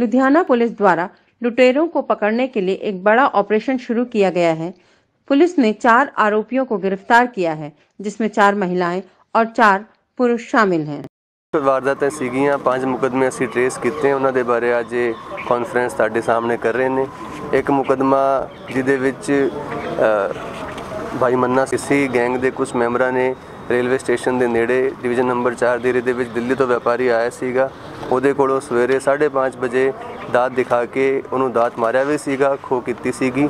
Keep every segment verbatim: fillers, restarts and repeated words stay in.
Ludhiana police द्वारा लुटेरों को पकड़ने के लिए एक बड़ा ऑपरेशन शुरू किया गया है। पुलिस ने चार आरोपियों को गिरफ्तार किया है, जिसमें चार महिलाएं और चार पुरुष शामिल हैं। वारदातें सीगियां पांच मुकदमे असी ट्रेस किए उन्होंने बारे आज ये कॉन्फ्रेंस साढ़े सामने कर रहे हैं। एक मुकदमा जिदे विच भाई मन्ना सिसी गैंग के कुछ मैंबर ने रेलवे स्टेशन के नेड़े डिवीजन नंबर चार देरे दे विच दिल्ली तो व्यापारी आया सीगा। उहदे कोलों सवेरे साढ़े पाँच बजे दात दिखा के उन्होंने दात मारिया भी सीगा, खो कीती सीगी।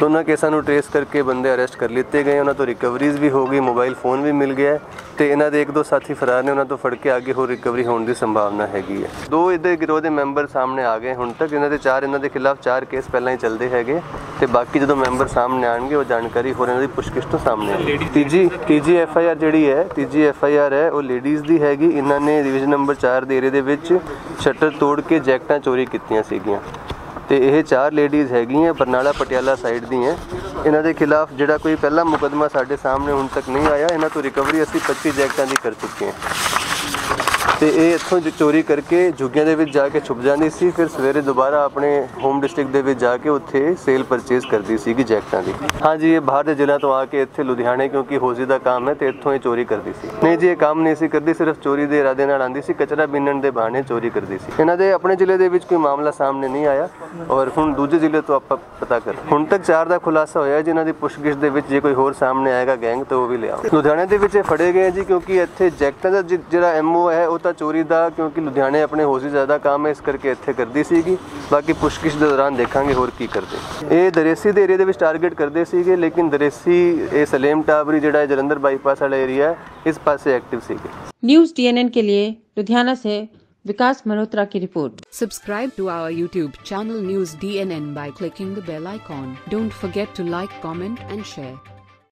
दोनों केसा ट्रेस करके बंदे अरेस्ट कर लेते गए, उन्होंने तो रिकवरीज भी हो गई, मोबाइल फोन भी मिल गया। तो इन्हों के एक दो साथी फरार ने उन्होंने तो फड़ के आगे हो रिकवरी होने की संभावना हैगी है। दो इधर गिरोह के मैंबर सामने आ गए हूँ तक, इन्होंने चार इन्हों के खिलाफ चार केस पहला ही चलते हैगे। तो बाकी जो मैंबर सामने आएंगे वो जानकारी होर इन्हों की पुछगिछ तो सामने आएगी। तीजी तीजी एफ आई आर जी है तीजी एफ आई आर है वो लेडीज़ की हैगी। इन्होंने डिवीजन नंबर चार के एरिए के शटर तोड़ के जैकटा चोरी कीतियां सीगियां। तो यह चार लेडीज़ हैगी बरनाला पटियाला साइड दी हैं। इन्हों के खिलाफ जोड़ा कोई पहला मुकदमा साढ़े सामने हूँ तक नहीं आया। इन्हों तो रिकवरी असी पच्चीस जैकटा की कर चुके हैं। तो ये इतों चोरी करके झुग्गिया के जाके छुप जाती सी, फिर सवेरे दोबारा अपने होम डिस्ट्रिक्ट के जाके उत्थे सेल परचेज करती सी जैकटा की। हाँ जी, ये बाहर के जिलों तो आके इतने लुधियाने क्योंकि होजी का काम है तो इतों ही चोरी करती सी। नहीं जी, ये काम नहीं सी करती, सिर्फ चोरी के इरादे नाल आंदी सी, कचरा बीनण के बहाने चोरी करती सी। इन्हों के अपने जिले के कोई मामला सामने नहीं आया और हुण दूजे जिले तो आप पता कर हुण तक चार का खुलासा होया। जिन्हों की पुछगिछ के जे कोई होर सामने आएगा गैंग तो वह भी लिया। लुधियाने के फड़े गए जी क्योंकि इतने जैकटा का जो एम ओ है वह चोरी का क्योंकि लुधियाने अपने होसी ज़्यादा काम है इस करके इतने करती सी। बाकी पुछगिछ के दौरान देखा होर की करते। ये दरेसी के एरिए टारगेट करते थे, लेकिन दरेसी ये सलेम टाबरी जोड़ा जलंधर बाईपास वाला एरिया है इस पास एक्टिव थे। न्यूज़ डीएनएन के लिए लुधियाना से विकास मल्होत्रा की report. Subscribe to our YouTube channel news DNN by clicking the bell icon. Don't forget to like, comment and share.